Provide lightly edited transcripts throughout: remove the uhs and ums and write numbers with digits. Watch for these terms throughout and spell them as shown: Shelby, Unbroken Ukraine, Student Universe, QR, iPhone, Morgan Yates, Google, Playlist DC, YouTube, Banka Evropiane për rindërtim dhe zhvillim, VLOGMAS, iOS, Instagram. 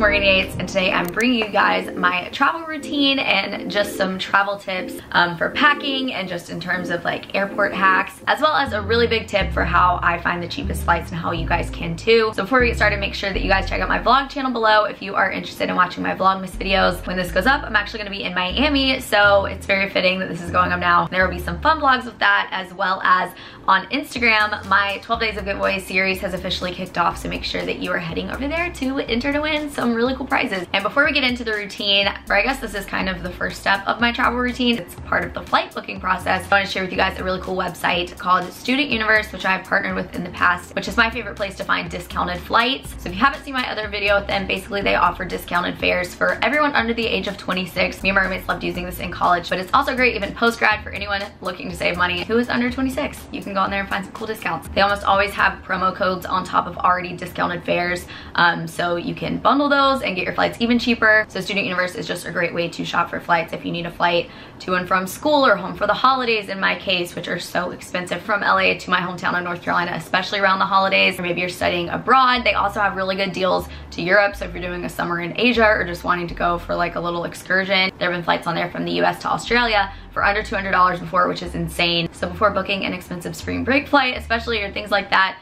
Morgan Yates, and today I'm bringing you guys my travel routine and just some travel tips for packing and just in terms of like airport hacks, as well as a really big tip for how I find the cheapest flights and how you guys can too. So before we get started, make sure that you guys check out my vlog channel below if you are interested in watching my Vlogmas videos. When this goes up, I'm actually going to be in Miami, so it's very fitting that this is going up now. There will be some fun vlogs with that, as well as on Instagram. My 12 Days of Giveaways series has officially kicked off, so make sure that you are heading over there to enter to win some really cool prizes. And before we get into the routine, or I guess this is kind of the first step of my travel routine, it's part of the flight booking process, I want to share with you guys a really cool website called Student Universe, which I've partnered with in the past, which is my favorite place to find discounted flights. So if you haven't seen my other video with them, basically they offer discounted fares for everyone under the age of 26. Me and my roommates loved using this in college, but it's also great even post-grad for anyone looking to save money who is under 26. You can go on there and find some cool discounts. They almost always have promo codes on top of already discounted fares, so you can bundle those and get your flights even cheaper. So Student Universe is just a great way to shop for flights if you need a flight to and from school or home for the holidays, in my case, which are so expensive from LA to my hometown of North Carolina, especially around the holidays. Or maybe you're studying abroad. They also have really good deals to Europe, so if you're doing a summer in Asia or just wanting to go for like a little excursion, there have been flights on there from the US to Australia for under $200 before, which is insane. So before booking an expensive spring break flight, especially, or things like that,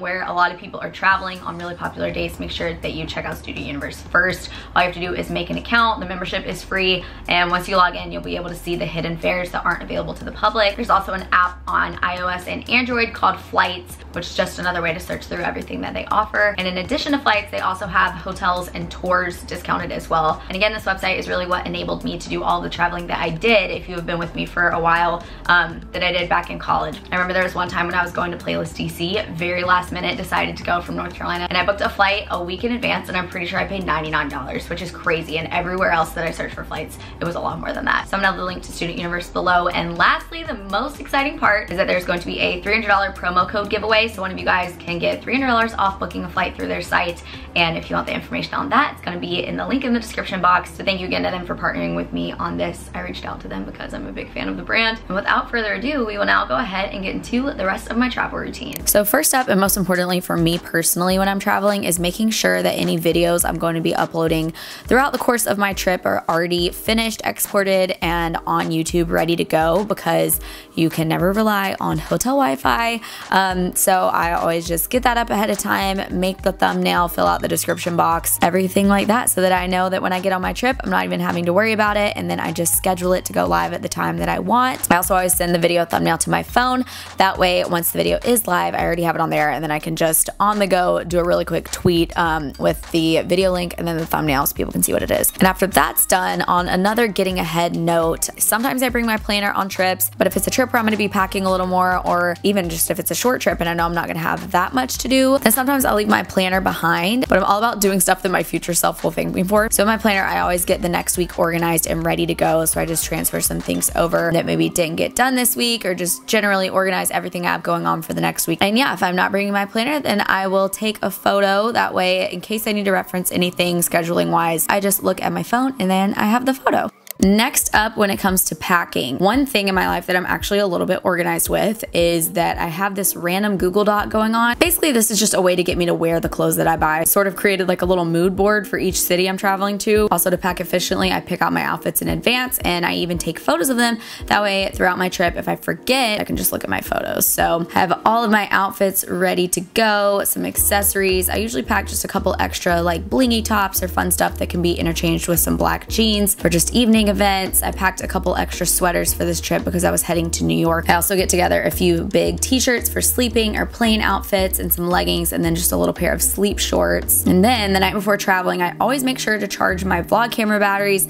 where a lot of people are traveling on really popular dates, make sure that you check out Student Universe first. All you have to do is make an account. The membership is free, and once you log in, you'll be able to see the hidden fares that aren't available to the public. There's also an app on iOS and Android called Flights, which is just another way to search through everything that they offer. And in addition to flights, they also have hotels and tours discounted as well. And again, this website is really what enabled me to do all the traveling that I did, if you have been with me for a while, that I did back in college. I remember there was one time when I was going to Playlist DC, very last minute, decided to go from North Carolina, and I booked a flight a week in advance, and I'm pretty sure I paid $99, which is crazy, and everywhere else that I searched for flights, it was a lot more than that. So I'm gonna have the link to Student Universe below. And lastly, the most exciting part is that there's going to be a $300 promo code giveaway, so one of you guys can get $300 off booking a flight through their site. And if you want the information on that, it's gonna be in the link in the description box. So thank you again to them for partnering with me on this. I reached out to them because I'm a big fan of the brand. And without further ado, we will now go ahead and get into the rest of my travel routine. So first up, and most importantly for me personally when I'm traveling, is making sure that any videos I'm going to be uploading throughout the course of my trip are already finished, exported, and on YouTube ready to go, because you can never rely on hotel Wi-Fi. So I always just get that up ahead of time, make the thumbnail, fill out the description box, everything like that, so that I know that when I get on my trip, I'm not even having to worry about it, and then I just schedule it to go live at the time that I want. I also always send the video thumbnail to my phone. That way, once the video is live, I already have it on there, and then I can just on the go do a really quick tweet with the video link and then the thumbnail so people can see what it is. And after that's done, on another getting ahead note, sometimes I bring my planner on trips, but if it's a trip where I'm gonna be packing a little more, or even just if it's a short trip and I know I'm not gonna have that much to do, then sometimes I'll leave my planner behind. But I'm all about doing stuff that my future self will thank me for. So in my planner, I always get the next week organized and ready to go. So I just transfer some things over that maybe didn't get done this week, or just generally organize everything I have going on for the next week. And yeah, if I'm not bringing my planner, then I will take a photo. That way, in case I need to reference anything scheduling wise, I just look at my phone and then I have the photo. Next up, when it comes to packing, one thing in my life that I'm actually a little bit organized with is that I have this random Google Doc going on. Basically, this is just a way to get me to wear the clothes that I buy. I sort of created like a little mood board for each city I'm traveling to. Also, to pack efficiently, I pick out my outfits in advance, and I even take photos of them. That way, throughout my trip, if I forget, I can just look at my photos. So I have all of my outfits ready to go, some accessories. I usually pack just a couple extra like blingy tops or fun stuff that can be interchanged with some black jeans for just evening events. I packed a couple extra sweaters for this trip because I was heading to New York. I also get together a few big t-shirts for sleeping or plain outfits, and some leggings, and then just a little pair of sleep shorts. And then the night before traveling, I always make sure to charge my vlog camera batteries,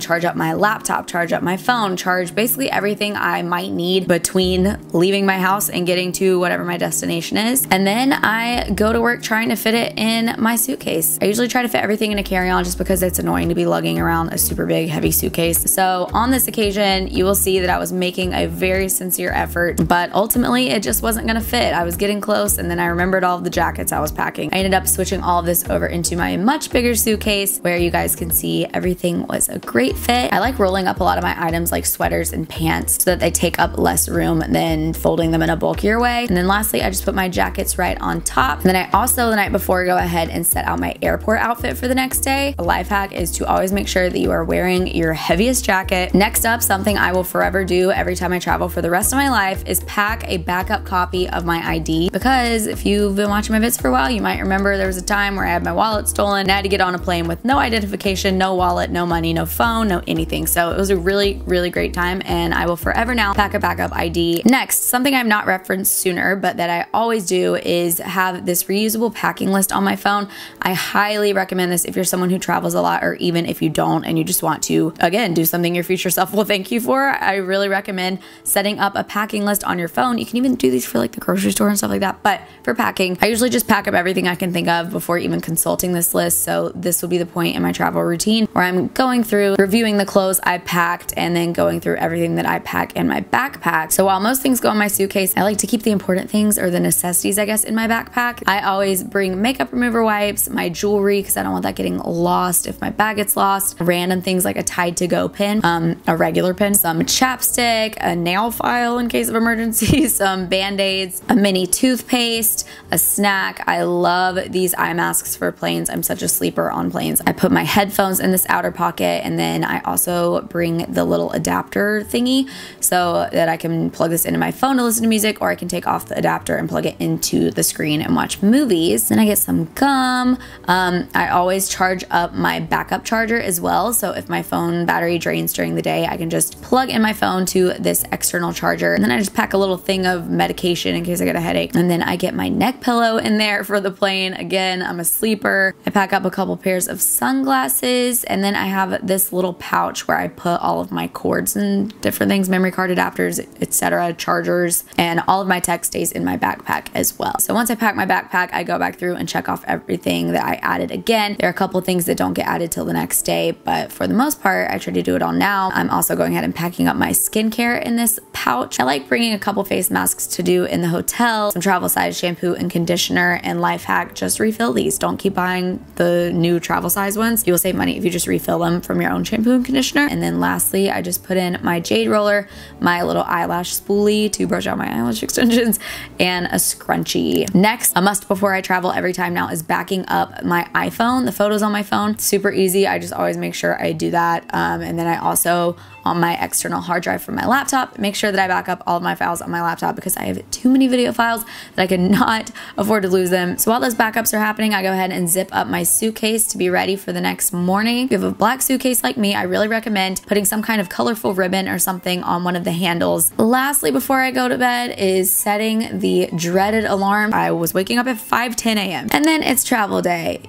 charge up my laptop, charge up my phone, charge basically everything I might need between leaving my house and getting to whatever my destination is. And then I go to work trying to fit it in my suitcase. I usually try to fit everything in a carry-on just because it's annoying to be lugging around a super big heavy suitcase suitcase. So on this occasion, you will see that I was making a very sincere effort, but ultimately it just wasn't gonna fit. I was getting close, and then I remembered all of the jackets I was packing. I ended up switching all of this over into my much bigger suitcase, where you guys can see everything was a great fit. I like rolling up a lot of my items like sweaters and pants so that they take up less room than folding them in a bulkier way. And then lastly, I just put my jackets right on top. And then I also, the night before, go ahead and set out my airport outfit for the next day. A life hack is to always make sure that you are wearing your heaviest jacket. Next up, something I will forever do every time I travel for the rest of my life is pack a backup copy of my ID, because if you've been watching my vids for a while, you might remember there was a time where I had my wallet stolen and I had to get on a plane with no identification, no wallet, no money, no phone, no anything. So it was a really, really great time, and I will forever now pack a backup ID. Next, something I've not referenced sooner, but that I always do, is have this reusable packing list on my phone. I highly recommend this if you're someone who travels a lot, or even if you don't and you just want to, again, do something your future self will thank you for. I really recommend setting up a packing list on your phone. You can even do these for like the grocery store and stuff like that, but for packing, I usually just pack up everything I can think of before even consulting this list. So this will be the point in my travel routine where I'm going through, reviewing the clothes I packed, and then going through everything that I pack in my backpack. So while most things go in my suitcase, I like to keep the important things, or the necessities, I guess, in my backpack. I always bring makeup remover wipes, my jewelry, because I don't want that getting lost if my bag gets lost, random things like a Tide to go pin, a regular pin, some chapstick, a nail file in case of emergency, some band-aids, a mini toothpaste, a snack. I love these eye masks for planes. I'm such a sleeper on planes. I put my headphones in this outer pocket, and then I also bring the little adapter thingy so that I can plug this into my phone to listen to music, or I can take off the adapter and plug it into the screen and watch movies. Then I get some gum. I always charge up my backup charger as well, so if my phone battery drains during the day, I can just plug in my phone to this external charger. And then I just pack a little thing of medication in case I get a headache. And then I get my neck pillow in there for the plane. Again, I'm a sleeper. I pack up a couple pairs of sunglasses, and then I have this little pouch where I put all of my cords and different things, memory card adapters, etc., chargers, and all of my tech stays in my backpack as well. So once I pack my backpack, I go back through and check off everything that I added. Again, there are a couple things that don't get added till the next day, but for the most part, I try to do it all now. I'm also going ahead and packing up my skincare in this pouch. I like bringing a couple face masks to do in the hotel, some travel size shampoo and conditioner, and life hack, just refill these. Don't keep buying the new travel size ones. You will save money if you just refill them from your own shampoo and conditioner. And then lastly, I just put in my jade roller, my little eyelash spoolie to brush out my eyelash extensions, and a scrunchie. Next, a must before I travel every time now is backing up my iPhone, the photos on my phone. It's super easy. I just always make sure I do that. And then I also, on my external hard drive from my laptop, make sure that I back up all of my files on my laptop, because I have too many video files that I cannot afford to lose them. So while those backups are happening, I go ahead and zip up my suitcase to be ready for the next morning. If you have a black suitcase like me, I really recommend putting some kind of colorful ribbon or something on one of the handles. Lastly, before I go to bed, is setting the dreaded alarm. I was waking up at 5:10 a.m. and then it's travel day.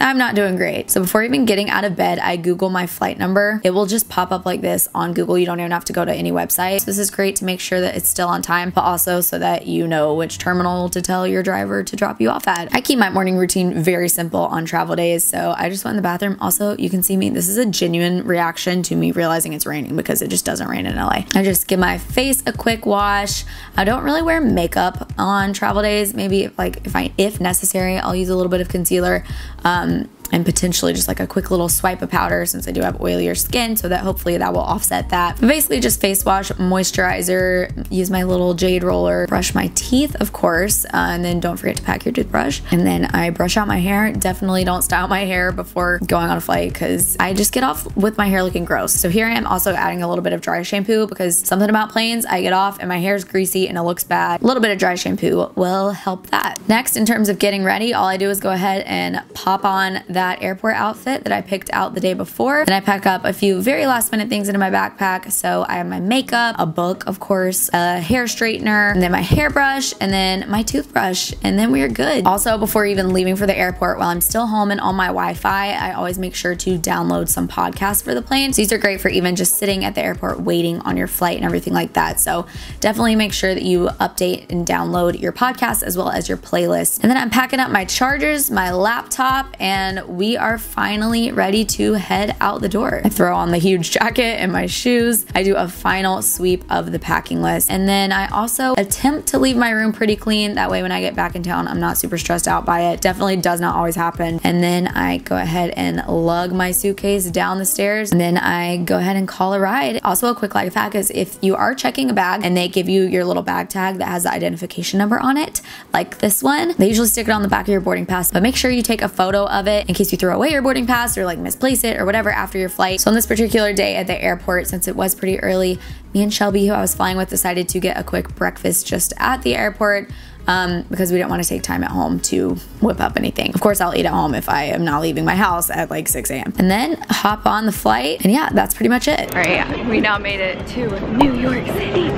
I'm not doing great. So before even getting out of bed, I Google my flight number. It will just pop up like this on Google. You don't even have to go to any website. So this is great to make sure that it's still on time, but also so that you know which terminal to tell your driver to drop you off at. I keep my morning routine very simple on travel days, so I just went in the bathroom. Also, you can see me. This is a genuine reaction to me realizing it's raining, because it just doesn't rain in LA. I just give my face a quick wash. I don't really wear makeup on travel days. Maybe like if necessary, I'll use a little bit of concealer. And potentially just like a quick little swipe of powder, since I do have oilier skin, so that hopefully that will offset that. But basically just face wash, moisturizer, use my little jade roller, brush my teeth, of course, and then don't forget to pack your toothbrush. And then I brush out my hair. Definitely don't style my hair before going on a flight, because I just get off with my hair looking gross. So here I am also adding a little bit of dry shampoo, because something about planes, I get off and my hair's greasy and it looks bad. A little bit of dry shampoo will help that. Next, in terms of getting ready, all I do is go ahead and pop on that airport outfit that I picked out the day before. Then I pack up a few very last minute things into my backpack. So I have my makeup, a book, of course, a hair straightener, and then my hairbrush, and then my toothbrush, and then we are good. Also, before even leaving for the airport, while I'm still home and on my Wi-Fi, I always make sure to download some podcasts for the plane. So these are great for even just sitting at the airport waiting on your flight and everything like that. So definitely make sure that you update and download your podcasts as well as your playlist. And then I'm packing up my chargers, my laptop, and we are finally ready to head out the door. I throw on the huge jacket and my shoes. I do a final sweep of the packing list. And then I also attempt to leave my room pretty clean. That way when I get back in town, I'm not super stressed out by it. Definitely does not always happen. And then I go ahead and lug my suitcase down the stairs. And then I go ahead and call a ride. Also a quick life hack is if you are checking a bag and they give you your little bag tag that has the identification number on it, like this one, they usually stick it on the back of your boarding pass, but make sure you take a photo of it in case you throw away your boarding pass or like misplace it or whatever after your flight. So on this particular day at the airport, since it was pretty early, me and Shelby, who I was flying with, decided to get a quick breakfast just at the airport because we didn't want to take time at home to whip up anything. Of course, I'll eat at home if I am not leaving my house at like 6 a.m. And then hop on the flight, and yeah, that's pretty much it. All right, yeah, we now made it to New York City.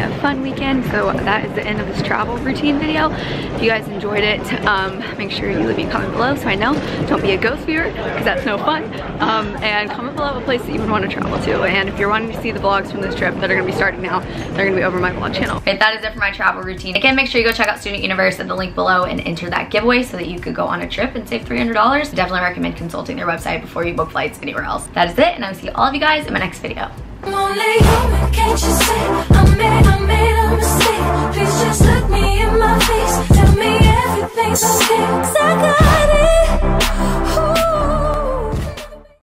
A fun weekend. So that is the end of this travel routine video. If you guys enjoyed it, make sure you leave a comment below so I know. Don't be a ghost viewer because that's no fun. And comment below a place that you would want to travel to. And if you're wanting to see the vlogs from this trip that are going to be starting now, they're going to be over my vlog channel. Right, that is it for my travel routine. Again, make sure you go check out Student Universe at the link below and enter that giveaway so that you could go on a trip and save $300. I definitely recommend consulting their website before you book flights anywhere else. That is it, and I will see all of you guys in my next video.